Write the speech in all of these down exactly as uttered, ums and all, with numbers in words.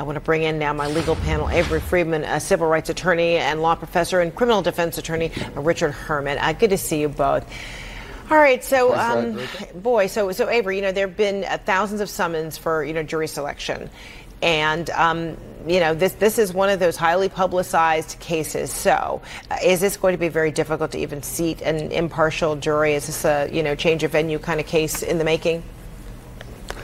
I want to bring in now my legal panel, Avery Friedman, a civil rights attorney and law professor, and criminal defense attorney, Richard Herman. Uh, good to see you both. All right, so um, boy, so so Avery, you know, there have been uh, thousands of summons for you know jury selection, and um, you know this this is one of those highly publicized cases. So, uh, is this going to be very difficult to even seat an impartial jury? Is this a you know change of venue kind of case in the making?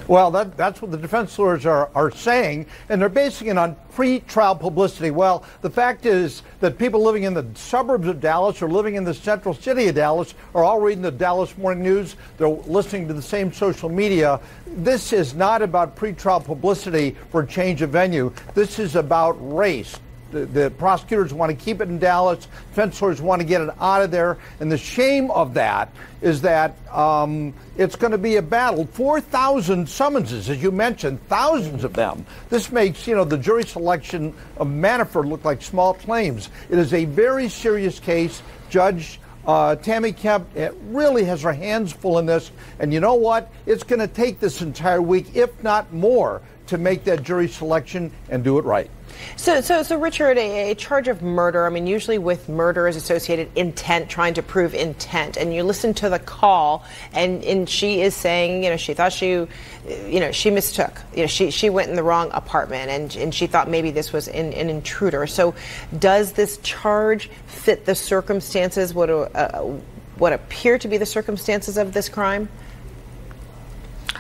Well, that, that's what the defense lawyers are, are saying, and they're basing it on pre-trial publicity. Well, the fact is that people living in the suburbs of Dallas or living in the central city of Dallas are all reading the Dallas Morning News. They're listening to the same social media. This is not about pre-trial publicity for change of venue. This is about race. The, the prosecutors want to keep it in Dallas. Defense lawyers want to get it out of there. And the shame of that is that um, it's going to be a battle. four thousand summonses, as you mentioned, thousands of them. This makes, you know, the jury selection of Manafort look like small claims. It is a very serious case. Judge uh, Tammy Kemp really has her hands full in this. And you know what? It's going to take this entire week, if not more, to make that jury selection and do it right. So, so, so Richard, a, a charge of murder, I mean, usually with murder is associated intent, trying to prove intent. And you listen to the call, and, and she is saying, you know, she thought she, you know, she mistook. You know, she, she went in the wrong apartment, and, and she thought maybe this was an, an intruder. So does this charge fit the circumstances, what, uh, what appear to be the circumstances of this crime?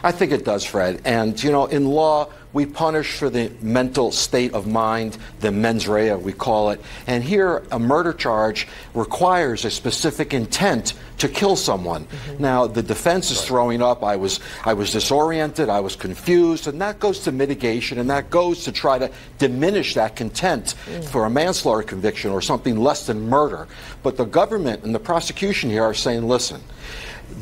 I think it does, Fred. And, you know, in law, we punish for the mental state of mind, the mens rea, we call it. And here, a murder charge requires a specific intent to kill someone. Mm-hmm. Now, the defense is throwing up, I was, I was disoriented, I was confused, and that goes to mitigation, and that goes to try to diminish that content mm. for a manslaughter conviction or something less than murder. But the government and the prosecution here are saying, listen,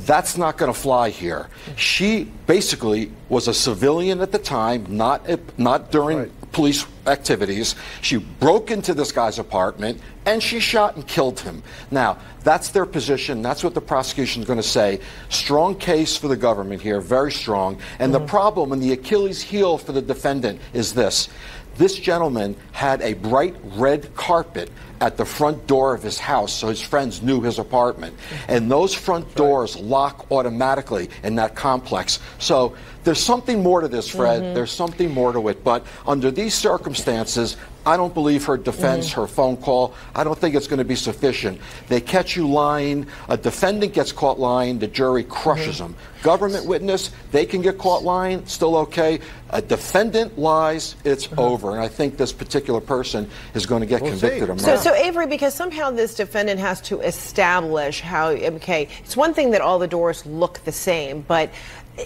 that's not going to fly here. She basically was a civilian at the time, not a, not during right. police activities. She broke into this guy's apartment, and she shot and killed him. Now, that's their position. That's what the prosecution is going to say. Strong case for the government here, very strong. And mm-hmm. the problem and the Achilles heel for the defendant is this. This gentleman had a bright red carpet at the front door of his house, so his friends knew his apartment. And those front That's doors right. lock automatically in that complex. So there's something more to this, Fred. Mm-hmm. There's something more to it. But under these circumstances, I don't believe her defense, mm-hmm. her phone call, I don't think it's going to be sufficient. They catch you lying, a defendant gets caught lying, the jury crushes mm-hmm. them. Government witness, they can get caught lying, still okay. A defendant lies, it's mm-hmm. over. And I think this particular person is going to get we'll convicted of murder. So, so Avery, because somehow this defendant has to establish how, okay, it's one thing that all the doors look the same, but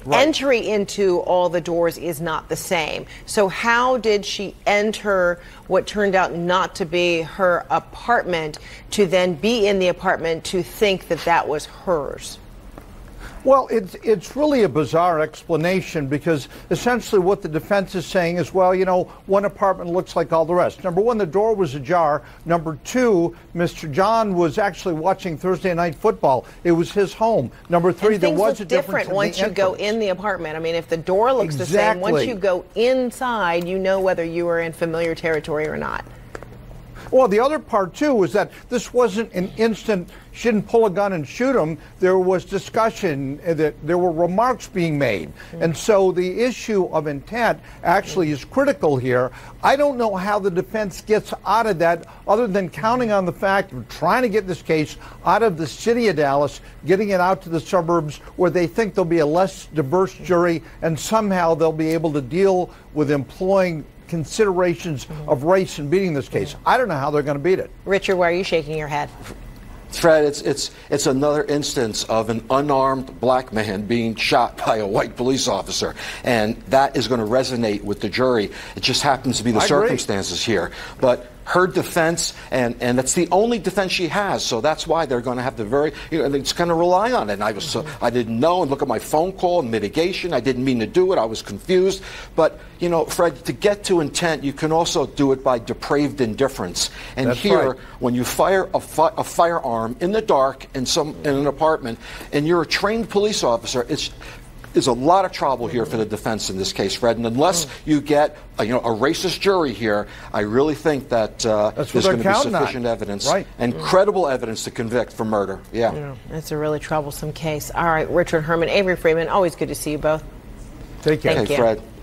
right. entry into all the doors is not the same. So how did she enter what turned out not to be her apartment to then be in the apartment to think that that was hers? Well, it's, it's really a bizarre explanation because essentially what the defense is saying is, well, you know, one apartment looks like all the rest. Number one, the door was ajar. Number two, Mister John was actually watching Thursday night football. It was his home. Number three, there was a difference. Things look different once you go in the apartment. I mean, if the door looks the same, once you go inside, you know whether you are in familiar territory or not. Well, the other part, too, was that this wasn't an instant, she didn't pull a gun and shoot him. There was discussion, that there were remarks being made. Mm-hmm. And so the issue of intent actually is critical here. I don't know how the defense gets out of that other than counting on the fact of trying to get this case out of the city of Dallas, getting it out to the suburbs where they think there'll be a less diverse jury and somehow they'll be able to deal with employing considerations of race in beating this case. I don't know how they're going to beat it. Richard, why are you shaking your head? Fred, it's it's it's another instance of an unarmed black man being shot by a white police officer, and that is going to resonate with the jury. It just happens to be the I circumstances agree. here. But her defense, and, and that's the only defense she has, so that's why they're going to have to very, you know, and it's going to rely on it. And I was, so, I didn't know, and look at my phone call and mitigation. I didn't mean to do it. I was confused. But, you know, Fred, to get to intent, you can also do it by depraved indifference. And that's here, right. when you fire a, fi a firearm in the dark in some in an apartment, and you're a trained police officer, it's is a lot of trouble here for the defense in this case, Fred. And unless you get a, you know, a racist jury here, I really think that uh, there's going to be sufficient on. evidence right. and yeah. credible evidence to convict for murder. Yeah. yeah, it's a really troublesome case. All right, Richard Herman, Avery Freeman, always good to see you both. Take care, Thank hey, you. Fred.